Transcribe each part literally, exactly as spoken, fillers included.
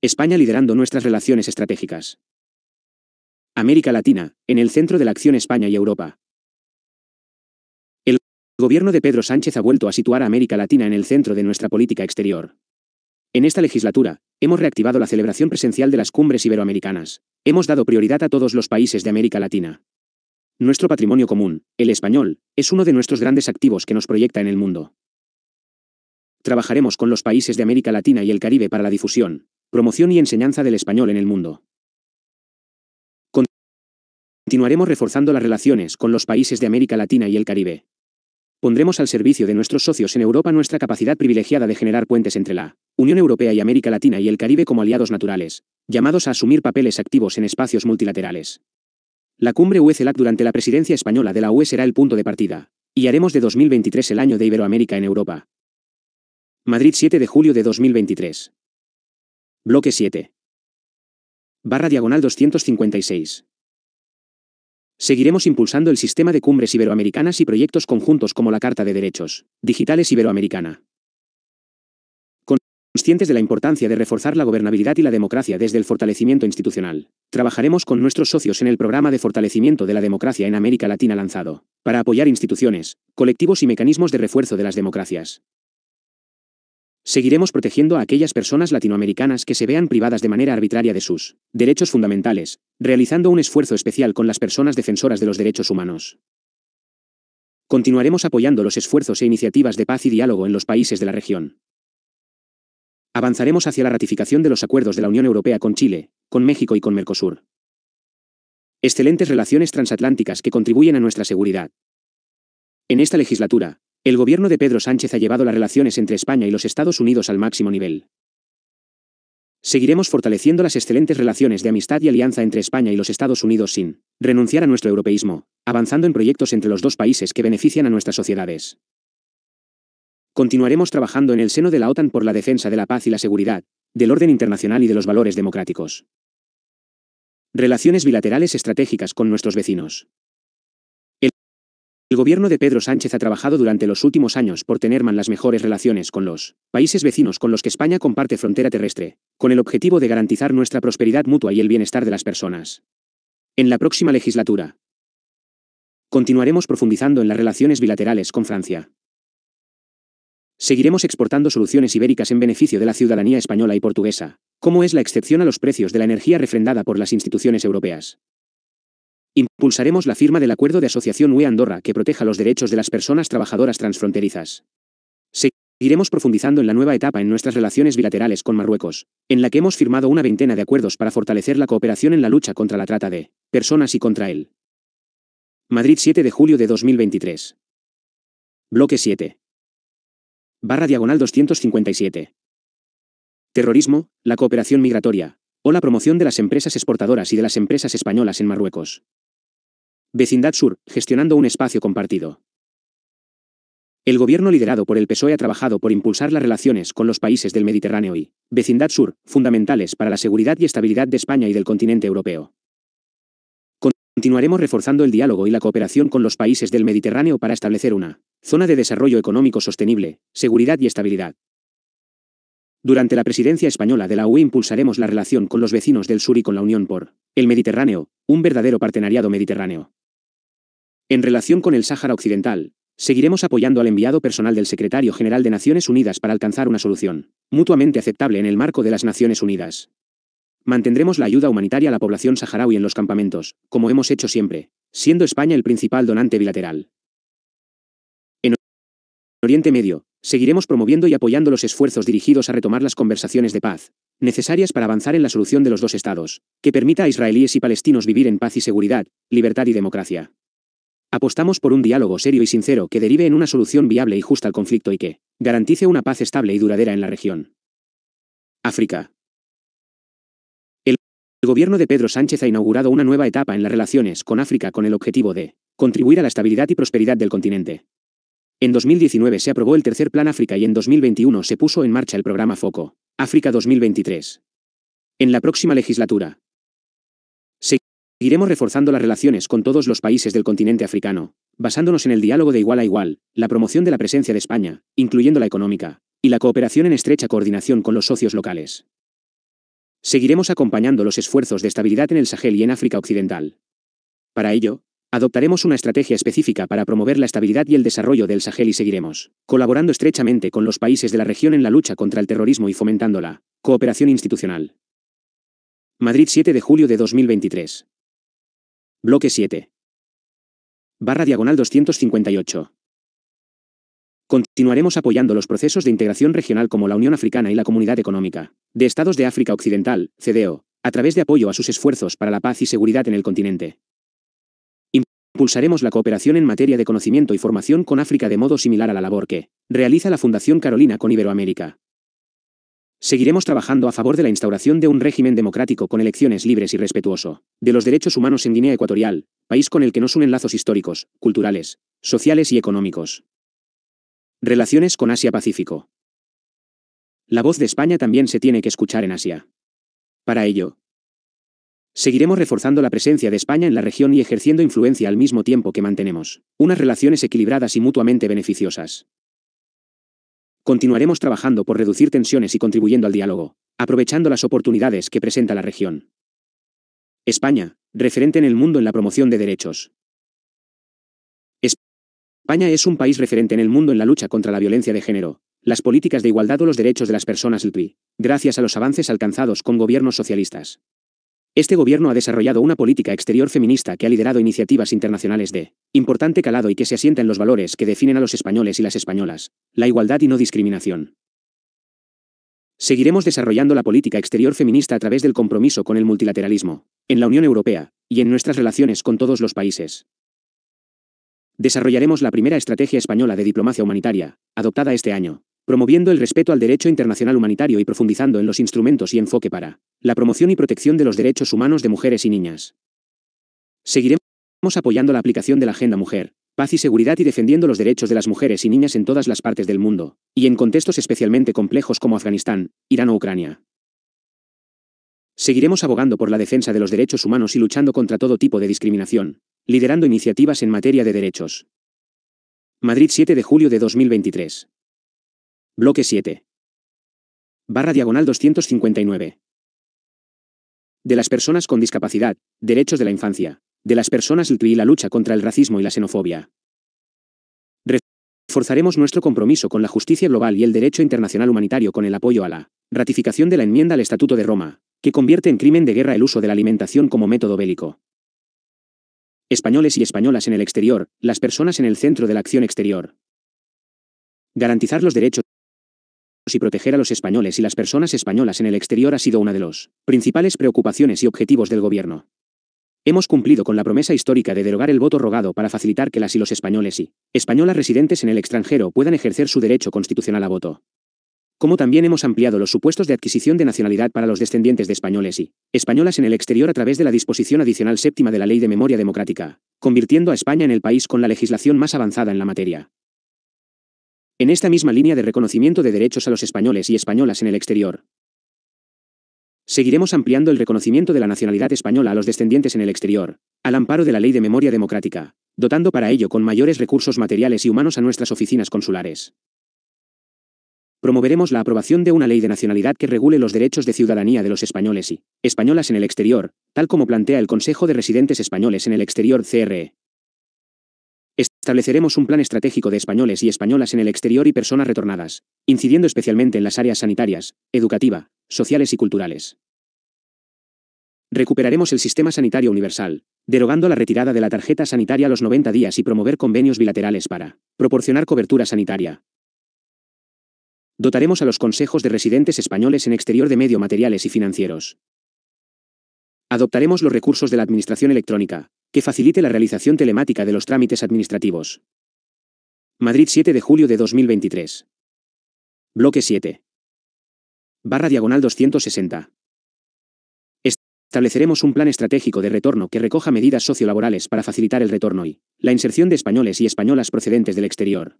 España liderando nuestras relaciones estratégicas. América Latina, en el centro de la acción España y Europa. El gobierno de Pedro Sánchez ha vuelto a situar a América Latina en el centro de nuestra política exterior. En esta legislatura, hemos reactivado la celebración presencial de las cumbres iberoamericanas. Hemos dado prioridad a todos los países de América Latina. Nuestro patrimonio común, el español, es uno de nuestros grandes activos que nos proyecta en el mundo. Trabajaremos con los países de América Latina y el Caribe para la difusión, promoción y enseñanza del español en el mundo. Continuaremos reforzando las relaciones con los países de América Latina y el Caribe. Pondremos al servicio de nuestros socios en Europa nuestra capacidad privilegiada de generar puentes entre la Unión Europea y América Latina y el Caribe como aliados naturales, llamados a asumir papeles activos en espacios multilaterales. La cumbre U E CELAC durante la presidencia española de la U E será el punto de partida, y haremos de dos mil veintitrés el año de Iberoamérica en Europa. Madrid, siete de julio de dos mil veintitrés. Bloque siete. Barra diagonal doscientos cincuenta y seis. Seguiremos impulsando el sistema de cumbres iberoamericanas y proyectos conjuntos como la Carta de Derechos Digitales Iberoamericana. Conscientes de la importancia de reforzar la gobernabilidad y la democracia desde el fortalecimiento institucional, trabajaremos con nuestros socios en el programa de fortalecimiento de la democracia en América Latina lanzado, para apoyar instituciones, colectivos y mecanismos de refuerzo de las democracias. Seguiremos protegiendo a aquellas personas latinoamericanas que se vean privadas de manera arbitraria de sus derechos fundamentales, realizando un esfuerzo especial con las personas defensoras de los derechos humanos. Continuaremos apoyando los esfuerzos e iniciativas de paz y diálogo en los países de la región. Avanzaremos hacia la ratificación de los acuerdos de la Unión Europea con Chile, con México y con Mercosur. Excelentes relaciones transatlánticas que contribuyen a nuestra seguridad. En esta legislatura, el gobierno de Pedro Sánchez ha llevado las relaciones entre España y los Estados Unidos al máximo nivel. Seguiremos fortaleciendo las excelentes relaciones de amistad y alianza entre España y los Estados Unidos sin renunciar a nuestro europeísmo, avanzando en proyectos entre los dos países que benefician a nuestras sociedades. Continuaremos trabajando en el seno de la OTAN por la defensa de la paz y la seguridad, del orden internacional y de los valores democráticos. Relaciones bilaterales estratégicas con nuestros vecinos. El gobierno de Pedro Sánchez ha trabajado durante los últimos años por tener las mejores relaciones con los países vecinos con los que España comparte frontera terrestre, con el objetivo de garantizar nuestra prosperidad mutua y el bienestar de las personas. En la próxima legislatura, continuaremos profundizando en las relaciones bilaterales con Francia. Seguiremos exportando soluciones ibéricas en beneficio de la ciudadanía española y portuguesa, como es la excepción a los precios de la energía refrendada por las instituciones europeas. Impulsaremos la firma del acuerdo de asociación U E Andorra que proteja los derechos de las personas trabajadoras transfronterizas. Seguiremos profundizando en la nueva etapa en nuestras relaciones bilaterales con Marruecos, en la que hemos firmado una veintena de acuerdos para fortalecer la cooperación en la lucha contra la trata de personas y contra el. Madrid, siete de julio de dos mil veintitrés. Bloque siete. Barra diagonal doscientos cincuenta y siete. Terrorismo, la cooperación migratoria, o la promoción de las empresas exportadoras y de las empresas españolas en Marruecos. Vecindad Sur, gestionando un espacio compartido. El gobierno liderado por el P S O E ha trabajado por impulsar las relaciones con los países del Mediterráneo y Vecindad Sur, fundamentales para la seguridad y estabilidad de España y del continente europeo. Continuaremos reforzando el diálogo y la cooperación con los países del Mediterráneo para establecer una zona de desarrollo económico sostenible, seguridad y estabilidad. Durante la presidencia española de la U E impulsaremos la relación con los vecinos del sur y con la Unión por el Mediterráneo, un verdadero partenariado mediterráneo. En relación con el Sahara Occidental, seguiremos apoyando al enviado personal del Secretario General de Naciones Unidas para alcanzar una solución mutuamente aceptable en el marco de las Naciones Unidas. Mantendremos la ayuda humanitaria a la población saharaui en los campamentos, como hemos hecho siempre, siendo España el principal donante bilateral. En Oriente Medio, seguiremos promoviendo y apoyando los esfuerzos dirigidos a retomar las conversaciones de paz, necesarias para avanzar en la solución de los dos estados, que permita a israelíes y palestinos vivir en paz y seguridad, libertad y democracia. Apostamos por un diálogo serio y sincero que derive en una solución viable y justa al conflicto y que garantice una paz estable y duradera en la región. África. El gobierno de Pedro Sánchez ha inaugurado una nueva etapa en las relaciones con África con el objetivo de contribuir a la estabilidad y prosperidad del continente. En dos mil diecinueve se aprobó el tercer Plan África y en dos mil veintiuno se puso en marcha el programa FOCO, África dos mil veintitrés. En la próxima legislatura, seguiremos reforzando las relaciones con todos los países del continente africano, basándonos en el diálogo de igual a igual, la promoción de la presencia de España, incluyendo la económica, y la cooperación en estrecha coordinación con los socios locales. Seguiremos acompañando los esfuerzos de estabilidad en el Sahel y en África Occidental. Para ello, adoptaremos una estrategia específica para promover la estabilidad y el desarrollo del Sahel y seguiremos colaborando estrechamente con los países de la región en la lucha contra el terrorismo y fomentando la cooperación institucional. Madrid, siete de julio de dos mil veintitrés. Bloque siete. Barra diagonal doscientos cincuenta y ocho. Continuaremos apoyando los procesos de integración regional como la Unión Africana y la Comunidad Económica de Estados de África Occidental, CEDEAO, a través de apoyo a sus esfuerzos para la paz y seguridad en el continente. Impulsaremos la cooperación en materia de conocimiento y formación con África de modo similar a la labor que realiza la Fundación Carolina con Iberoamérica. Seguiremos trabajando a favor de la instauración de un régimen democrático con elecciones libres y respetuoso de los derechos humanos en Guinea Ecuatorial, país con el que nos unen lazos históricos, culturales, sociales y económicos. Relaciones con Asia-Pacífico. La voz de España también se tiene que escuchar en Asia. Para ello, seguiremos reforzando la presencia de España en la región y ejerciendo influencia al mismo tiempo que mantenemos unas relaciones equilibradas y mutuamente beneficiosas. Continuaremos trabajando por reducir tensiones y contribuyendo al diálogo, aprovechando las oportunidades que presenta la región. España, referente en el mundo en la promoción de derechos. España es un país referente en el mundo en la lucha contra la violencia de género, las políticas de igualdad o los derechos de las personas L G T B I, gracias a los avances alcanzados con gobiernos socialistas. Este gobierno ha desarrollado una política exterior feminista que ha liderado iniciativas internacionales de importante calado y que se asienta en los valores que definen a los españoles y las españolas, la igualdad y no discriminación. Seguiremos desarrollando la política exterior feminista a través del compromiso con el multilateralismo, en la Unión Europea, y en nuestras relaciones con todos los países. Desarrollaremos la primera estrategia española de diplomacia humanitaria, adoptada este año, promoviendo el respeto al derecho internacional humanitario y profundizando en los instrumentos y enfoque para la promoción y protección de los derechos humanos de mujeres y niñas. Seguiremos apoyando la aplicación de la Agenda Mujer, Paz y Seguridad y defendiendo los derechos de las mujeres y niñas en todas las partes del mundo, y en contextos especialmente complejos como Afganistán, Irán o Ucrania. Seguiremos abogando por la defensa de los derechos humanos y luchando contra todo tipo de discriminación, liderando iniciativas en materia de derechos. Madrid, siete de julio de dos mil veintitrés. Bloque siete. Barra diagonal doscientos cincuenta y nueve. De las personas con discapacidad, derechos de la infancia, de las personas L G T B I y la lucha contra el racismo y la xenofobia. Reforzaremos nuestro compromiso con la justicia global y el derecho internacional humanitario con el apoyo a la ratificación de la enmienda al Estatuto de Roma, que convierte en crimen de guerra el uso de la alimentación como método bélico. Españoles y españolas en el exterior, las personas en el centro de la acción exterior. Garantizar los derechos y proteger a los españoles y las personas españolas en el exterior ha sido una de las principales preocupaciones y objetivos del Gobierno. Hemos cumplido con la promesa histórica de derogar el voto rogado para facilitar que las y los españoles y españolas residentes en el extranjero puedan ejercer su derecho constitucional a voto. Como también hemos ampliado los supuestos de adquisición de nacionalidad para los descendientes de españoles y españolas en el exterior a través de la disposición adicional séptima de la Ley de Memoria Democrática, convirtiendo a España en el país con la legislación más avanzada en la materia. En esta misma línea de reconocimiento de derechos a los españoles y españolas en el exterior, seguiremos ampliando el reconocimiento de la nacionalidad española a los descendientes en el exterior, al amparo de la Ley de Memoria Democrática, dotando para ello con mayores recursos materiales y humanos a nuestras oficinas consulares. Promoveremos la aprobación de una ley de nacionalidad que regule los derechos de ciudadanía de los españoles y españolas en el exterior, tal como plantea el Consejo de Residentes Españoles en el Exterior C R E. Estableceremos un plan estratégico de españoles y españolas en el exterior y personas retornadas, incidiendo especialmente en las áreas sanitarias, educativa, sociales y culturales. Recuperaremos el sistema sanitario universal, derogando la retirada de la tarjeta sanitaria a los noventa días y promover convenios bilaterales para proporcionar cobertura sanitaria. Dotaremos a los consejos de residentes españoles en exterior de medios materiales y financieros. Adoptaremos los recursos de la administración electrónica, que facilite la realización telemática de los trámites administrativos. Madrid, siete de julio de dos mil veintitrés. Bloque siete. Barra diagonal doscientos sesenta. Estableceremos un plan estratégico de retorno que recoja medidas sociolaborales para facilitar el retorno y la inserción de españoles y españolas procedentes del exterior.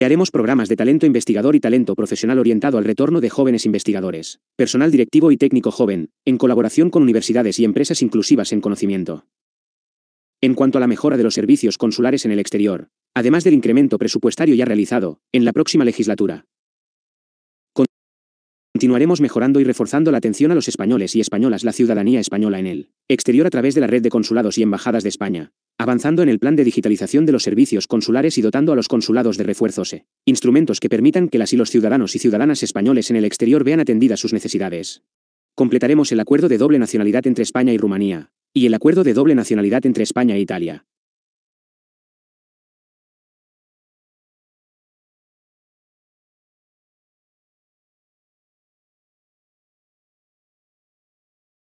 Crearemos programas de talento investigador y talento profesional orientado al retorno de jóvenes investigadores, personal directivo y técnico joven, en colaboración con universidades y empresas inclusivas en conocimiento. En cuanto a la mejora de los servicios consulares en el exterior, además del incremento presupuestario ya realizado, en la próxima legislatura, Continuaremos mejorando y reforzando la atención a los españoles y españolas, la ciudadanía española en el exterior a través de la red de consulados y embajadas de España, avanzando en el plan de digitalización de los servicios consulares y dotando a los consulados de refuerzos e instrumentos que permitan que las y los ciudadanos y ciudadanas españoles en el exterior vean atendidas sus necesidades. Completaremos el acuerdo de doble nacionalidad entre España y Rumanía, y el acuerdo de doble nacionalidad entre España e Italia,